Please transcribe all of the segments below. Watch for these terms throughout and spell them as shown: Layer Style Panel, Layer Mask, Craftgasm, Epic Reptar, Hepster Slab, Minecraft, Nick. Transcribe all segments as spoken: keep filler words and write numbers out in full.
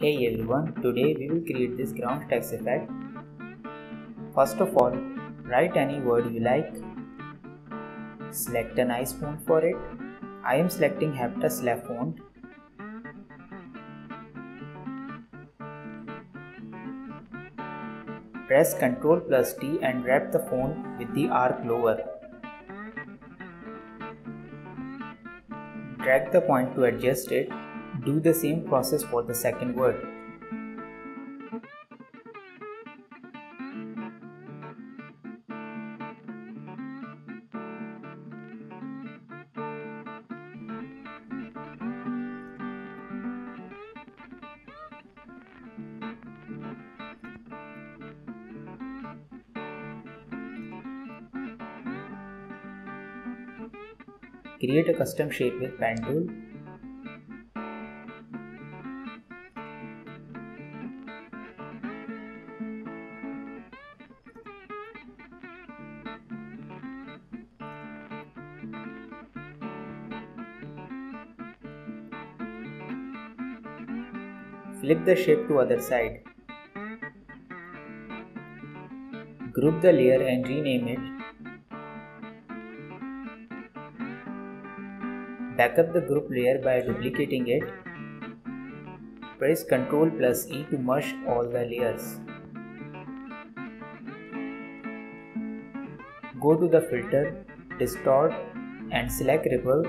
Hey everyone, today we will create this ground stacks effect. First of all, write any word you like. Select a nice font for it. I am selecting Hepster Slab font. Press control plus T and wrap the font with the arc lower. Drag the point to adjust it. Do the same process for the second word. Create a custom shape with pen tool. Flip the shape to other side. Group the layer and rename it. Back up the group layer by duplicating it. Press control plus E to merge all the layers. Go to the filter, distort and select ripple.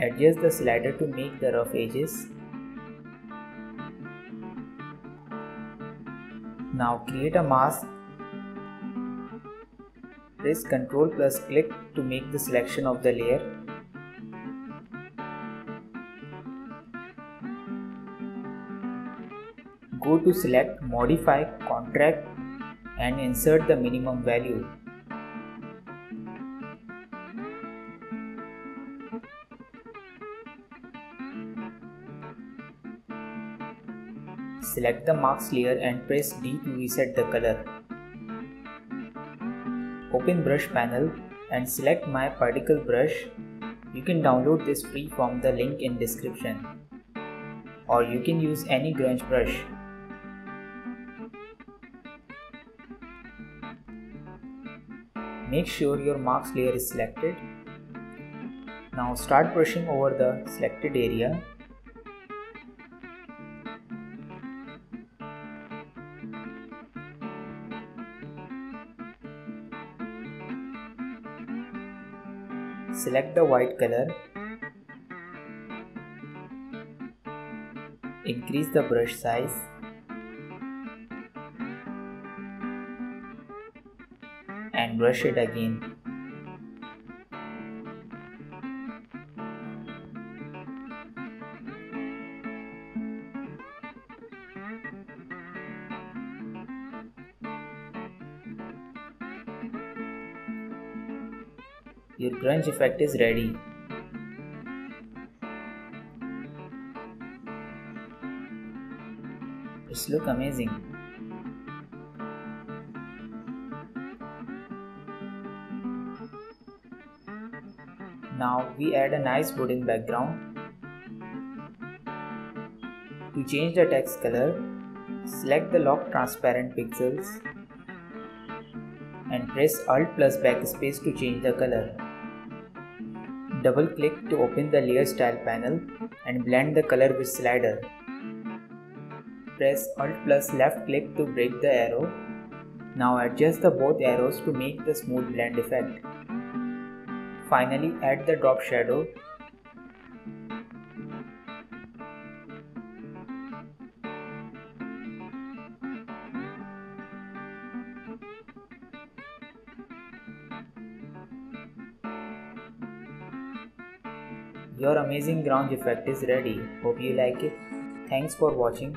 Adjust the slider to make the rough edges. Now create a mask. Press control plus click to make the selection of the layer. Go to select, modify, contract and insert the minimum value. Select the mask layer and press D to reset the color. Open brush panel and select my particle brush. You can download this free from the link in description, or you can use any grunge brush. Make sure your mask layer is selected. Now start brushing over the selected area. Select the white color. Increase the brush size. And brush it again. Your grunge effect is ready. It's look amazing. Now we add a nice wooden background. To change the text color, select the lock transparent pixels and press alt plus backspace to change the color. Double click to open the layer style panel and blend the color with slider. Press alt plus left click to break the arrow. Now adjust the both arrows to make the smooth blend effect. Finally add the drop shadow. Your amazing ground effect is ready. Hope you like it. Thanks for watching.